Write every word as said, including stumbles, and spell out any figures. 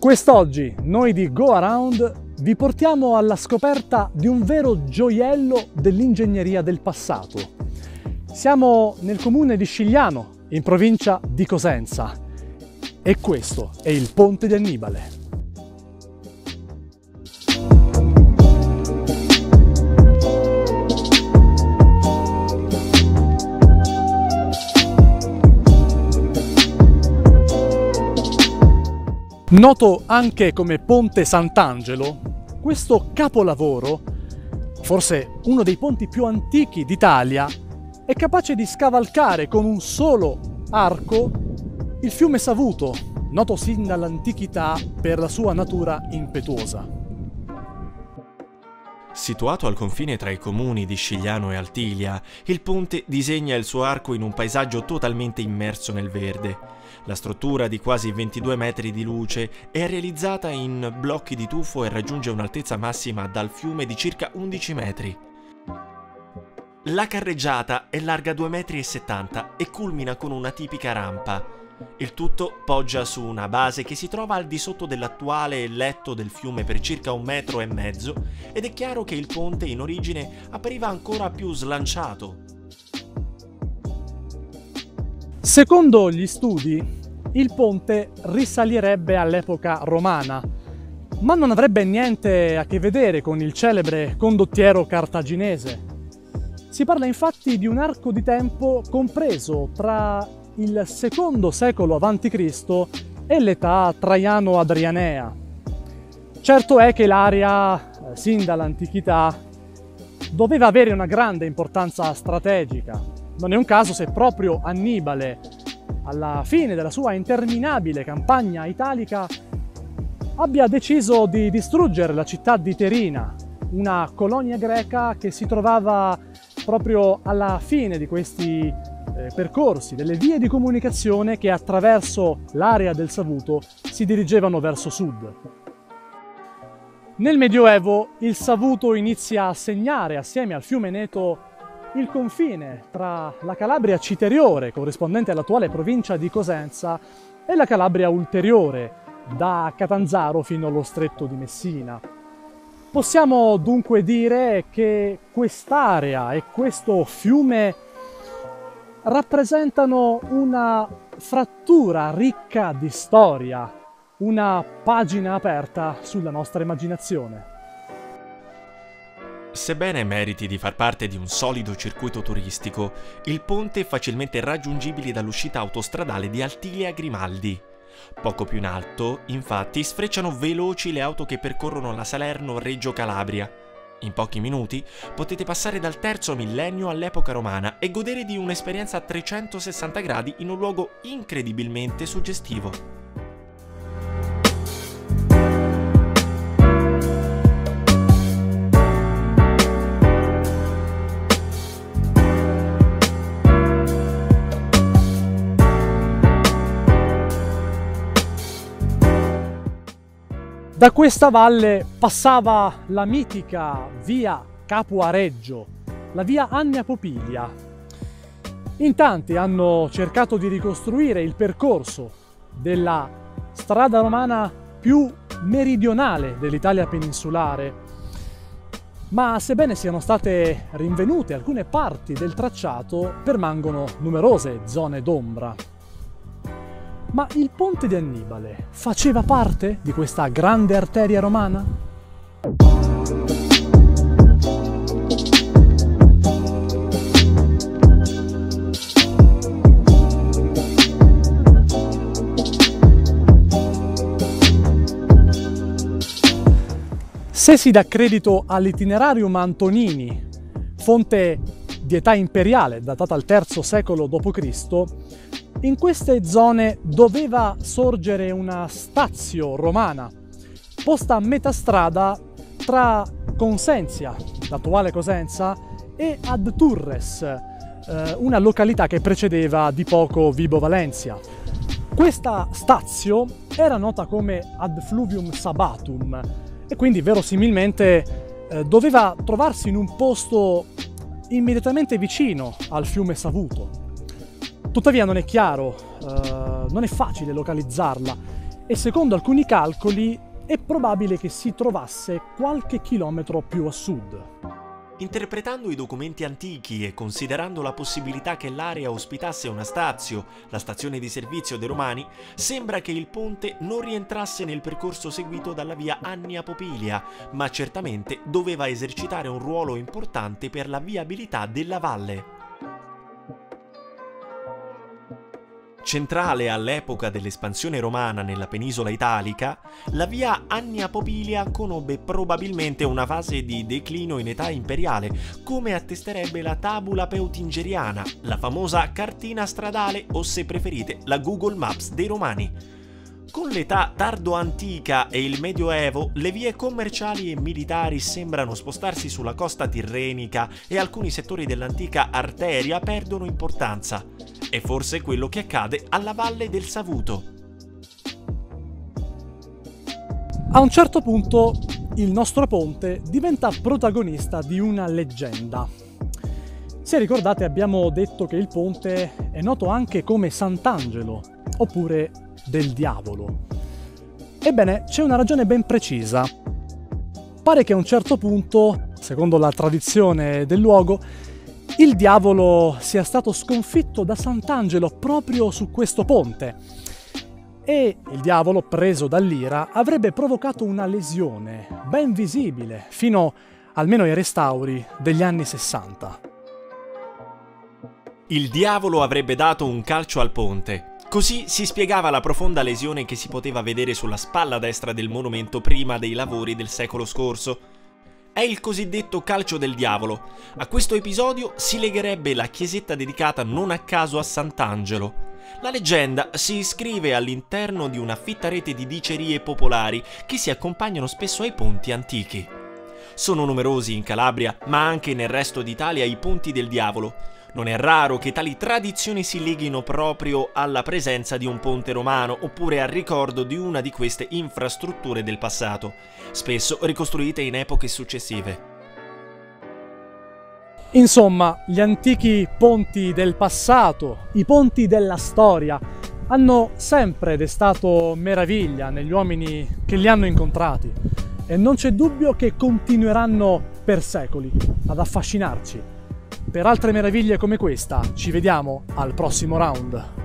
Quest'oggi noi di Go Around vi portiamo alla scoperta di un vero gioiello dell'ingegneria del passato. Siamo nel comune di Scigliano, in provincia di Cosenza, e questo è il Ponte di Annibale. Noto anche come Ponte Sant'Angelo, questo capolavoro, forse uno dei ponti più antichi d'Italia, è capace di scavalcare con un solo arco il fiume Savuto, noto sin dall'antichità per la sua natura impetuosa. Situato al confine tra i comuni di Scigliano e Altilia, il ponte disegna il suo arco in un paesaggio totalmente immerso nel verde. La struttura di quasi ventidue metri di luce è realizzata in blocchi di tufo e raggiunge un'altezza massima dal fiume di circa undici metri. La carreggiata è larga due virgola settanta metri e culmina con una tipica rampa. Il tutto poggia su una base che si trova al di sotto dell'attuale letto del fiume per circa un metro e mezzo, ed è chiaro che il ponte in origine appariva ancora più slanciato. Secondo gli studi, il ponte risalirebbe all'epoca romana, ma non avrebbe niente a che vedere con il celebre condottiero cartaginese. Si parla infatti di un arco di tempo compreso tra il secondo secolo avanti Cristo e l'età traiano-adrianea. Certo è che l'area, sin dall'antichità, doveva avere una grande importanza strategica. Non è un caso se proprio Annibale, alla fine della sua interminabile campagna italica, abbia deciso di distruggere la città di Terina, una colonia greca che si trovava proprio alla fine di questi eh, percorsi, delle vie di comunicazione che attraverso l'area del Savuto si dirigevano verso sud. Nel Medioevo il Savuto inizia a segnare, assieme al fiume Neto, il confine tra la Calabria Citeriore, corrispondente all'attuale provincia di Cosenza, e la Calabria Ulteriore, da Catanzaro fino allo stretto di Messina. Possiamo dunque dire che quest'area e questo fiume rappresentano una frattura ricca di storia, una pagina aperta sulla nostra immaginazione. Sebbene meriti di far parte di un solido circuito turistico, il ponte è facilmente raggiungibile dall'uscita autostradale di Altilia Grimaldi. Poco più in alto, infatti, sfrecciano veloci le auto che percorrono la Salerno-Reggio Calabria. In pochi minuti potete passare dal terzo millennio all'epoca romana e godere di un'esperienza a trecentosessanta gradi in un luogo incredibilmente suggestivo. Da questa valle passava la mitica via Capuareggio, la via Annia Popilia. In tanti hanno cercato di ricostruire il percorso della strada romana più meridionale dell'Italia peninsulare, ma sebbene siano state rinvenute alcune parti del tracciato, permangono numerose zone d'ombra. Ma il ponte di Annibale faceva parte di questa grande arteria romana? Se si dà credito all'itinerarium Antonini, fonte di età imperiale datata al terzo secolo dopo Cristo, in queste zone doveva sorgere una stazio romana, posta a metà strada tra Consentia, l'attuale Cosenza, e Ad Turres, eh, una località che precedeva di poco Vibo Valentia. Questa stazio era nota come Ad Fluvium Sabatum e quindi verosimilmente eh, doveva trovarsi in un posto immediatamente vicino al fiume Savuto. Tuttavia non è chiaro, eh, non è facile localizzarla e secondo alcuni calcoli è probabile che si trovasse qualche chilometro più a sud. Interpretando i documenti antichi e considerando la possibilità che l'area ospitasse una stazio, la stazione di servizio dei Romani, sembra che il ponte non rientrasse nel percorso seguito dalla via Annia Popilia, ma certamente doveva esercitare un ruolo importante per la viabilità della valle. Centrale all'epoca dell'espansione romana nella penisola italica, la via Annia Popilia conobbe probabilmente una fase di declino in età imperiale, come attesterebbe la Tabula Peutingeriana, la famosa cartina stradale o, se preferite, la Google Maps dei Romani. Con l'età tardo-antica e il Medioevo, le vie commerciali e militari sembrano spostarsi sulla costa tirrenica e alcuni settori dell'antica arteria perdono importanza. È forse quello che accade alla valle del Savuto. A un certo punto il nostro ponte diventa protagonista di una leggenda. Se ricordate, abbiamo detto che il ponte è noto anche come Sant'Angelo, oppure del diavolo. Ebbene, c'è una ragione ben precisa. Pare che a un certo punto, secondo la tradizione del luogo, il diavolo sia stato sconfitto da Sant'Angelo proprio su questo ponte, e il diavolo, preso dall'ira, avrebbe provocato una lesione ben visibile fino almeno ai restauri degli anni sessanta. Il diavolo avrebbe dato un calcio al ponte. Così si spiegava la profonda lesione che si poteva vedere sulla spalla destra del monumento prima dei lavori del secolo scorso. È il cosiddetto calcio del diavolo. A questo episodio si legherebbe la chiesetta dedicata non a caso a Sant'Angelo. La leggenda si iscrive all'interno di una fitta rete di dicerie popolari che si accompagnano spesso ai ponti antichi. Sono numerosi in Calabria, ma anche nel resto d'Italia, i ponti del diavolo. Non è raro che tali tradizioni si leghino proprio alla presenza di un ponte romano oppure al ricordo di una di queste infrastrutture del passato, spesso ricostruite in epoche successive. Insomma, gli antichi ponti del passato, i ponti della storia, hanno sempre destato meraviglia negli uomini che li hanno incontrati e non c'è dubbio che continueranno per secoli ad affascinarci. Per altre meraviglie come questa, ci vediamo al prossimo round.